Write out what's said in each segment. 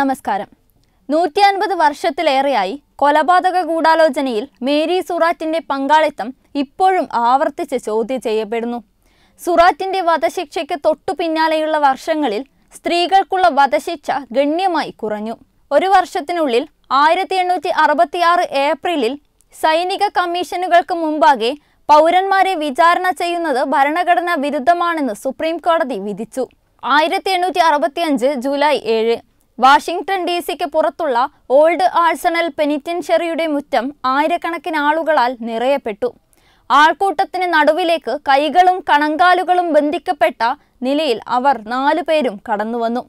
നമസ്കാരം 150 വർഷത്തിലേറെയായി കൊലപാതക ഗൂഢാലോചനയിൽ മേരി സുറാറ്റിന്റെ പങ്കാളിത്തം ഇപ്പോഴും ആവർത്തിച്ച് ചോദ്യം ചെയ്യപ്പെടുന്നു. സുറാറ്റിന്റെ വധശിക്ഷയ്ക്ക് തൊട്ടുപിന്നാലെയുള്ള വർഷങ്ങളിൽ സ്ത്രീകൾക്കുള്ള വധശിക്ഷ ഗണ്യമായി കുറഞ്ഞു. ഒരു വർഷത്തിനുള്ളിൽ 1866 ഏപ്രിലിൽ സൈനിക കമ്മീഷനുകൾക്ക് മുമ്പാകെ പൗരന്മാരെ വിചാരണ ചെയ്യുന്നത് ഭരണഘടനാ വിരുദ്ധമാണെന്ന് സുപ്രീം കോടതി വിധിച്ചു. 1865 ജൂലൈ 7 വാഷിംഗ്ടൺ DC-ക്ക് പുറത്തുള്ള ഓൾഡ് ആഴ്സണൽ പെനിറ്റൻഷ്യറിയുടെ മുറ്റം ആയിരക്കണക്കിന് ആളുകളാൽ നിറയപ്പെട്ടു. ആൾക്കൂട്ടത്തിന് നടുവിലേക്ക് കൈകളും കണങ്കാലുകളും ബന്ധിക്കപ്പെട്ട നിലയിൽ അവർ 4 പേരും കടന്നുവന്നു.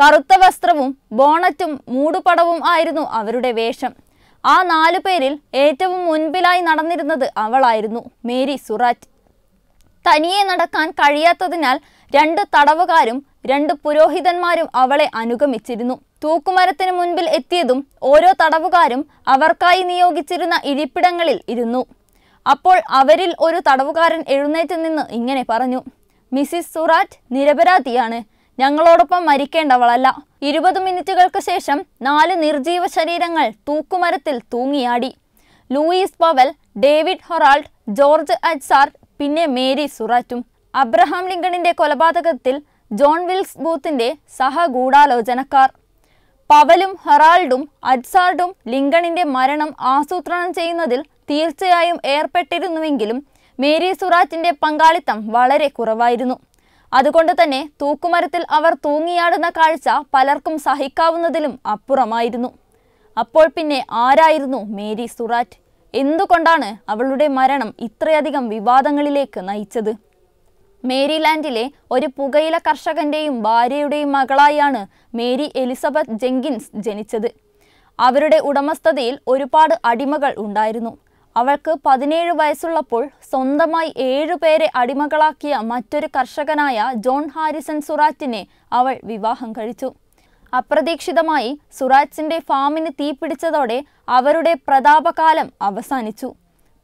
കറുത്ത വസ്ത്രവും ബോണറ്റും മൂടുപടവും ആയിരുന്നു അവരുടെ വേഷം. ആ 4 പേരിൽ ഏറ്റവും മുൻപിലായി നടന്നിരുന്നത് അവളായിരുന്നു, മേരി സുറാറ്റ്. തനിയെ നടക്കാൻ കഴിയാത്തതിനാൽ 2 തടവുകാരും 2 പുരോഹിതന്മാരും അവളെ അനുഗമിച്ചിരുന്നു. തൂക്കുമരത്തിന് മുൻപിൽ എത്തിയതും ഓരോ തടവുകാരും അവർക്കായി നിയോഗിച്ചിരുന്ന ഇരിപ്പിടങ്ങളിൽ ഇരുന്നു. അപ്പോൾ അവരിൽ ഒരു തടവുകാരൻ എഴുന്നേറ്റ് നിന്ന് ഇങ്ങനെ പറഞ്ഞു: "മിസ്സിസ് സുറാറ്റ് നിരപരാധിയാണ്, ഞങ്ങളോടൊപ്പം മരിക്കേണ്ടവളല്ല." 20 മിനിറ്റുകൾക്ക് ശേഷം 4 നിർജീവ ശരീരങ്ങൾ തൂക്കുമരത്തിൽ തൂങ്ങിയാടി. Luis Powell, David Herold, George Atzerodt, പിന്നെ മേരി സുറാറ്റും. അബ്രഹാം ലിങ്കണിന്റെ കൊലപാതകത്തിൽ ജോൺ വിൽസ് ബൂത്തിന്റെ സഹഗൂഢാലോചനക്കാർ. പവലും ഹൊറാൾഡും അറ്റ്സാർഡും ലിങ്കണിന്റെ മരണം ആസൂത്രണം ചെയ്യുന്നതിൽ തീർച്ചയായും ഏർപ്പെട്ടിരുന്നുവെങ്കിലും മേരി സുറാറ്റിന്റെ പങ്കാളിത്തം വളരെ കുറവായിരുന്നു. അതുകൊണ്ട് തന്നെ തൂക്കുമരത്തിൽ അവർ തൂങ്ങിയാടുന്ന കാഴ്ച പലർക്കും സഹിക്കാവുന്നതിലും അപ്പുറമായിരുന്നു. അപ്പോൾ പിന്നെ ആരായിരുന്നു മേരി സുറാറ്റ്? എന്തുകൊണ്ടാണ് അവളുടെ മരണം ഇത്രയധികം വിവാദങ്ങളിലേക്ക് നയിച്ചത്? മേരിലാൻഡിലെ ഒരു പുകയില കർഷകന്റെയും ഭാര്യയുടെയും മകളായാണ് മേരി എലിസബത്ത് ജെങ്കിൻസ് ജനിച്ചത്. അവരുടെ ഉടമസ്ഥതയിൽ ഒരുപാട് അടിമകൾ ഉണ്ടായിരുന്നു. അവൾക്ക് 17 വയസ്സുള്ളപ്പോൾ സ്വന്തമായി 7 പേരെ അടിമകളാക്കിയ മറ്റൊരു കർഷകനായ ജോൺ ഹാരിസൺ സുറാറ്റിനെ അവൾ വിവാഹം കഴിച്ചു. അപ്രതീക്ഷിതമായി സുറാറ്റ്സിന്റെ ഫാമിന് തീപിടിച്ചതോടെ അവരുടെ പ്രതാപകാലം അവസാനിച്ചു.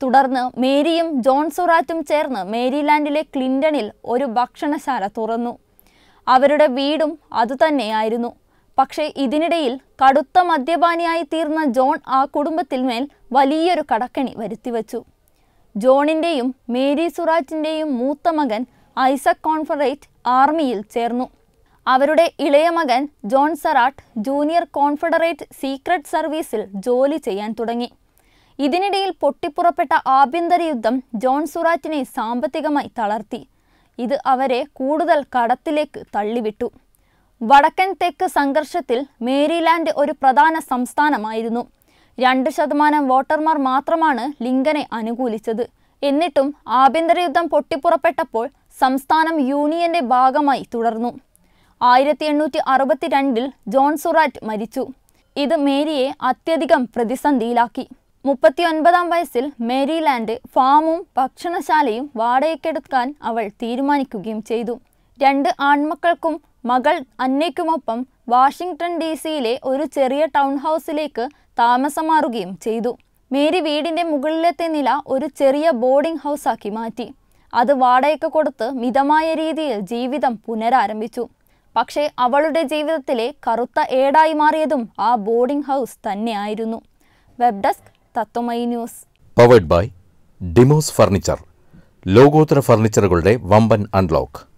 തുടർന്ന് മേരിയും ജോൺ സുറാറ്റും ചേർന്ന് മേരിലാൻഡിലെ ക്ലിന്റണിൽ ഒരു ഭക്ഷണശാല തുറന്നു. അവരുടെ വീടും അതുതന്നെയായിരുന്നു. പക്ഷേ ഇതിനിടയിൽ കടുത്ത മദ്യപാനിയായി തീർന്ന ജോൺ ആ കുടുംബത്തിന്മേൽ വലിയൊരു കടക്കണി വരുത്തിവെച്ചു. ജോണിൻ്റെയും മേരി സുറാറ്റിൻ്റെയും മൂത്ത മകൻ ഐസക് കോൺഫെഡറേറ്റ് ആർമിയിൽ ചേർന്നു. അവരുടെ ഇളയ മകൻ John Surratt junior Confederate secret സർവീസിൽ ജോലി ചെയ്യാൻ തുടങ്ങി. ഇതിനിടയിൽ പൊട്ടിപ്പുറപ്പെട്ട ആഭ്യന്തര യുദ്ധം ജോൺ സുറാറ്റിനെ സാമ്പത്തികമായി തളർത്തി. ഇത് അവരെ കൂടുതൽ കടത്തിലേക്ക് തള്ളിവിട്ടു. വടക്കൻ തെക്ക് സംഘർഷത്തിൽ മേരിലാൻഡ് ഒരു പ്രധാന സംസ്ഥാനമായിരുന്നു. 2% വോട്ടർമാർ മാത്രമാണ് ലിങ്കനെ അനുകൂലിച്ചത്. എന്നിട്ടും ആഭ്യന്തര യുദ്ധം പൊട്ടിപ്പുറപ്പെട്ടപ്പോൾ സംസ്ഥാനം യൂണിയന്റെ ഭാഗമായി തുടർന്നു. 1862-ൽ ജോൺ സുറാറ്റ് മരിച്ചു. ഇത് മേരിയെ അത്യധികം പ്രതിസന്ധിയിലാക്കി. 39-ാം വയസ്സിൽ മേരിലാൻഡ് ഫാമും ഭക്ഷണശാലയും വാടകയ്ക്കെടുക്കാൻ അവൾ തീരുമാനിക്കുകയും ചെയ്തു. 2 ആൺമക്കൾക്കും മകൾ അന്നയ്ക്കുമൊപ്പം വാഷിംഗ്ടൺ DC-യിലെ ഒരു ചെറിയ ടൗൺ ഹൗസിലേക്ക് താമസം മാറുകയും ചെയ്തു. മേരി വീടിൻ്റെ മുകളിലത്തെ നില ഒരു ചെറിയ ബോർഡിംഗ് ഹൗസാക്കി മാറ്റി. അത് വാടകയ്ക്ക് കൊടുത്ത് മിതമായ രീതിയിൽ ജീവിതം പുനരാരംഭിച്ചു. പക്ഷേ അവളുടെ ജീവിതത്തിലെ കറുത്ത ഏടായി മാറിയതും ആ ബോർഡിംഗ് ഹൗസ് തന്നെയായിരുന്നു. Web desk Tatwamayi news, powered by Demos furniture. ലോകോത്തര ഫർണിച്ചറുകളുടെ വമ്പൻ അൺലോക്ക്.